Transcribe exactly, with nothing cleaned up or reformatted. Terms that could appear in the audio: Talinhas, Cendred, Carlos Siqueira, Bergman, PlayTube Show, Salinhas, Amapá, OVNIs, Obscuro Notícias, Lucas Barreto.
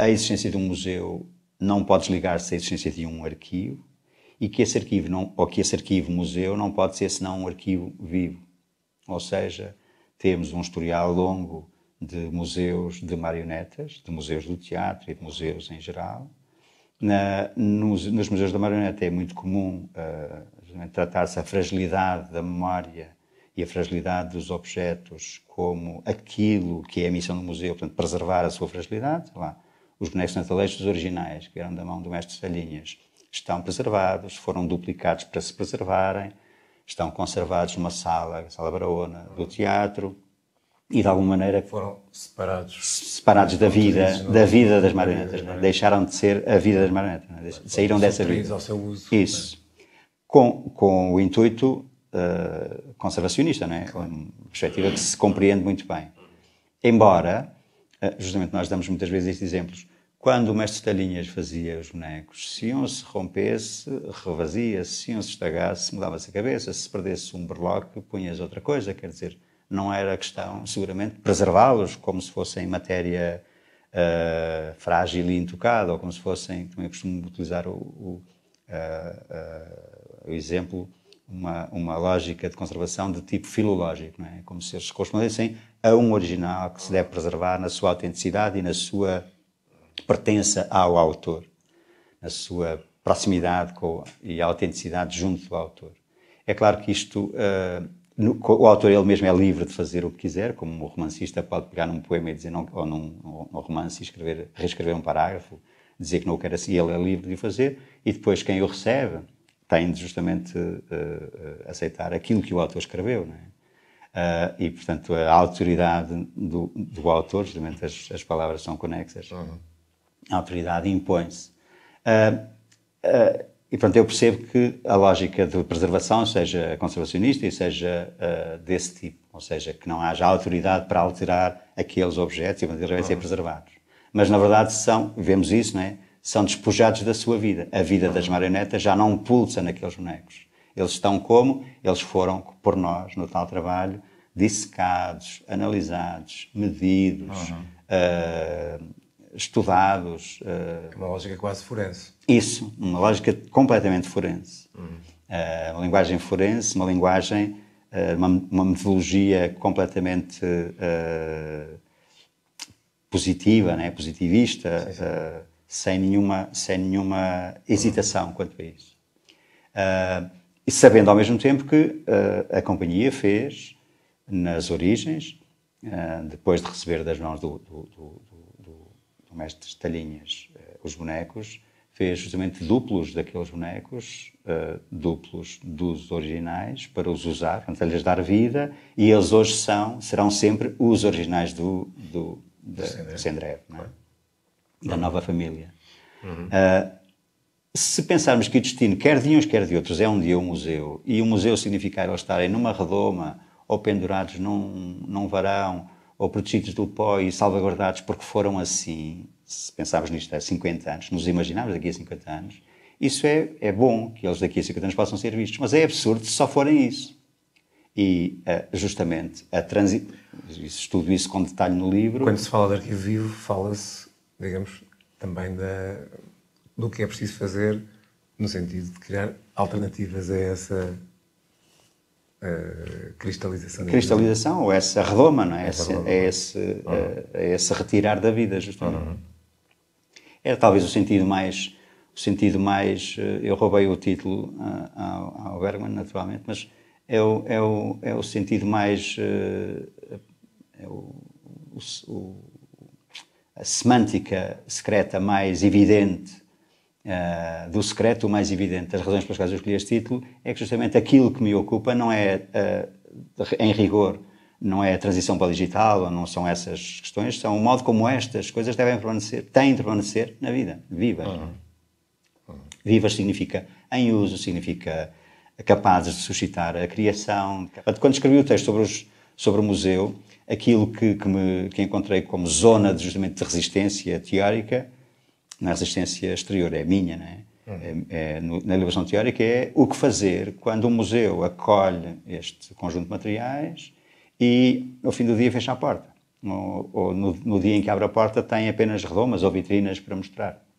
a existência de um museu não pode desligar-se da existência de um arquivo e que esse arquivo, não, ou que esse arquivo museu não pode ser senão um arquivo vivo. Ou seja, temos um historial longo de museus de marionetas, de museus do teatro e de museus em geral. Na, nos, nos museus da marioneta é muito comum uh, tratar-se a fragilidade da memória e a fragilidade dos objetos como aquilo que é a missão do museu, portanto, preservar a sua fragilidade. Lá, os bonecos natalescos originais, que eram da mão do mestre Salinhas, estão preservados, foram duplicados para se preservarem, estão conservados numa sala, a Sala Barona, do teatro, e de alguma maneira foram separados separados da vida da vida das marionetas, né? Deixaram de ser a vida das marionetas, né? Saíram dessa vida ao seu uso, isso, né? com com o intuito uh, conservacionista, não é? Claro. Uma perspectiva que se compreende muito bem, embora uh, justamente nós damos muitas vezes estes exemplos. Quando o mestre Talinhas fazia os bonecos, se um se rompesse, revazia-se, se um se estragasse, mudava-se a cabeça, se perdesse um berloque, punhas outra coisa. Quer dizer, não era questão, seguramente, preservá-los como se fossem matéria uh, frágil e intocada, ou como se fossem, também costumo utilizar o, o, uh, uh, o exemplo, uma, uma lógica de conservação de tipo filológico, não é? Como se eles correspondessem a um original que se deve preservar na sua autenticidade e na sua pertença ao autor, na sua proximidade com, e a autenticidade junto do autor. É claro que isto, uh, no, o autor ele mesmo é livre de fazer o que quiser, como um romancista pode pegar num poema e dizer não, ou num, num romance e escrever, reescrever um parágrafo, dizer que não o quer assim, ele é livre de o fazer, e depois quem o recebe tem de justamente uh, aceitar aquilo que o autor escreveu, não é? Uh, e, portanto, a autoridade do, do autor, justamente as, as palavras são conexas, uhum. A autoridade impõe-se. Uh, uh, e, portanto, eu percebo que a lógica de preservação seja conservacionista e seja uh, desse tipo, ou seja, que não haja autoridade para alterar aqueles objetos e eles devem ser preservados. Mas, na verdade, são, vemos isso, não é? São despojados da sua vida. A vida das marionetas já não pulsa naqueles bonecos. Eles estão como? Eles foram, por nós, no tal trabalho, dissecados, analisados, medidos, uhum. uh, estudados. Uh... Uma lógica quase forense. Isso, uma lógica completamente forense. Uhum. Uh, uma linguagem forense, uma linguagem, uh, uma, uma metodologia completamente uh, positiva, né? Positivista, sim, sim. Uh, sem nenhuma, sem nenhuma hesitação uhum. quanto a isso. Uh, e sabendo ao mesmo tempo que uh, a companhia fez, nas origens, uh, depois de receber das mãos do, do, do o mestre Talinhas, os bonecos, fez justamente duplos daqueles bonecos, uh, duplos dos originais, para os usar, para lhes dar vida, e eles hoje são, serão sempre os originais do, do, da, do Cendred, não é? Claro. Da uhum. nova família. Uhum. Uh, se pensarmos que o destino, quer de uns, quer de outros, é um dia um museu, e o museu significar eles estarem numa redoma, ou pendurados num, num varão, ou protegidos do pó e salvaguardados porque foram assim, se pensarmos nisto há cinquenta anos, nos imaginarmos daqui a cinquenta anos, isso é, é bom que eles daqui a cinquenta anos possam ser vistos, mas é absurdo se só forem isso. E, uh, justamente, a transi... estudo isso com detalhe no livro. Quando se fala de arquivo vivo, fala-se, digamos, também da... do que é preciso fazer no sentido de criar alternativas a essa... Uh, cristalização. Cristalização, ou essa redoma, não é? Essa esse, redoma. É, esse, uhum. uh, é esse retirar da vida, justamente. Uhum. Era talvez o sentido mais... O sentido mais uh, eu roubei o título uh, ao, ao Bergman, naturalmente, mas é o, é o, é o sentido mais... Uh, é o, o, o, a semântica secreta mais evidente, Uh, do secreto mais evidente. Das razões pelas quais eu escolhi este título é que justamente aquilo que me ocupa não é, uh, em rigor, não é a transição para o digital, ou não são essas questões, são o modo como estas coisas devem permanecer, têm de permanecer na vida, vivas. Uhum. Uhum. Vivas significa em uso, significa capazes de suscitar a criação. Quando escrevi o texto sobre, os, sobre o museu, aquilo que, que, me, que encontrei como zona de, justamente de resistência teórica, na resistência exterior, é minha, não é? Uhum. É, é no, na elaboração teórica é o que fazer quando o museu acolhe este conjunto de materiais e, ao fim do dia, fecha a porta. no, ou no, no dia em que abre a porta, tem apenas redomas ou vitrinas para mostrar.